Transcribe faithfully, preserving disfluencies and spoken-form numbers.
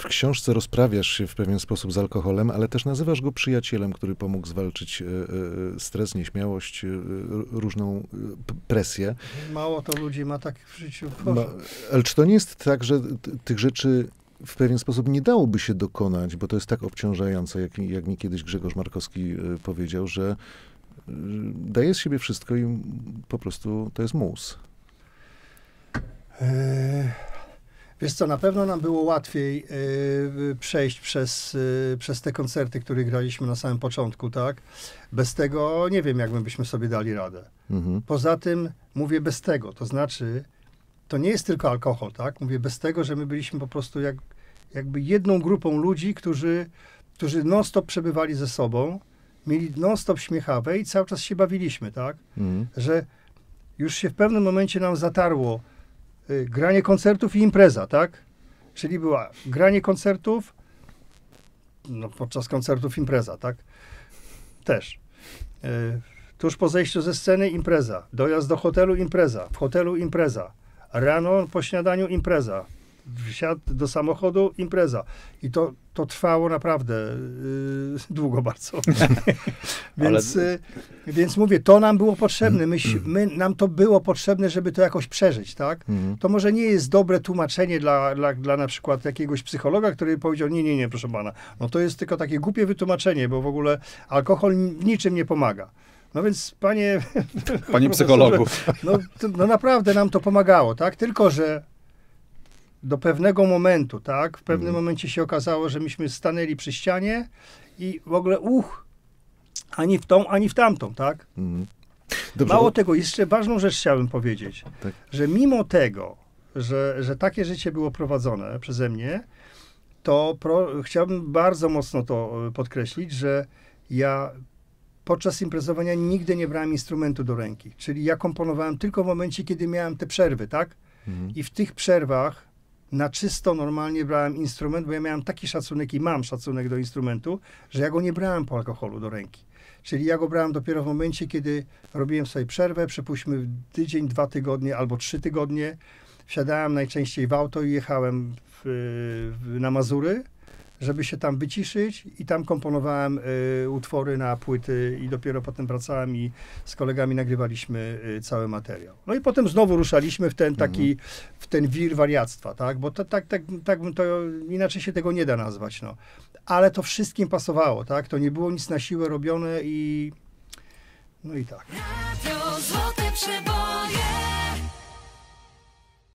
W książce rozprawiasz się w pewien sposób z alkoholem, ale też nazywasz go przyjacielem, który pomógł zwalczyć stres, nieśmiałość, różną presję. Mało to ludzi ma tak w życiu. Ma, ale czy to nie jest tak, że tych rzeczy w pewien sposób nie dałoby się dokonać, bo to jest tak obciążające, jak, jak mi kiedyś Grzegorz Markowski powiedział, że daje z siebie wszystko i po prostu to jest mus. Wiesz co, na pewno nam było łatwiej y, przejść przez, y, przez te koncerty, które graliśmy na samym początku, tak? Bez tego nie wiem, jak my byśmy sobie dali radę. Mhm. Poza tym mówię bez tego, to znaczy, to nie jest tylko alkohol, tak? Mówię bez tego, że my byliśmy po prostu jak, jakby jedną grupą ludzi, którzy, którzy non-stop przebywali ze sobą, mieli non-stop śmiechawe i cały czas się bawiliśmy, tak? Mhm. Że już się w pewnym momencie nam zatarło granie koncertów i impreza, tak? Czyli była granie koncertów, no podczas koncertów impreza, tak? Też. Yy, tuż po zejściu ze sceny impreza, dojazd do hotelu impreza, w hotelu impreza, rano po śniadaniu impreza, wsiadł do samochodu impreza. I to, to trwało naprawdę yy, długo bardzo. więc, Ale... yy, więc mówię, to nam było potrzebne. My, my, nam to było potrzebne, żeby to jakoś przeżyć, tak? Mm. To może nie jest dobre tłumaczenie dla, dla, dla na przykład jakiegoś psychologa, który powiedział, nie, nie, nie, proszę pana. No to jest tylko takie głupie wytłumaczenie, bo w ogóle alkohol w niczym nie pomaga. No więc, panie... Panie psychologu. No, to, no naprawdę nam to pomagało, tak? Tylko, że do pewnego momentu, tak? W pewnym mm. momencie się okazało, że myśmy stanęli przy ścianie i w ogóle uch, ani w tą, ani w tamtą, tak? Mm. Mało tego, jeszcze ważną rzecz chciałem powiedzieć, tak. Że mimo tego, że, że takie życie było prowadzone przeze mnie, to pro, chciałbym bardzo mocno to podkreślić, że ja podczas imprezowania nigdy nie brałem instrumentu do ręki, czyli ja komponowałem tylko w momencie, kiedy miałem te przerwy, tak? Mm. I w tych przerwach na czysto normalnie brałem instrument, bo ja miałem taki szacunek i mam szacunek do instrumentu, że ja go nie brałem po alkoholu do ręki. Czyli ja go brałem dopiero w momencie, kiedy robiłem sobie przerwę, przypuśćmy tydzień, dwa tygodnie albo trzy tygodnie. Wsiadałem najczęściej w auto i jechałem w, w, na Mazury, żeby się tam wyciszyć i tam komponowałem y, utwory na płyty i dopiero potem wracałem i z kolegami nagrywaliśmy y, cały materiał. No i potem znowu ruszaliśmy w ten taki, w ten wir wariactwa, tak? Bo to, tak, tak, tak, to inaczej się tego nie da nazwać, no. Ale to wszystkim pasowało, tak? To nie było nic na siłę robione i... no i tak. Radio Złote Przeboje.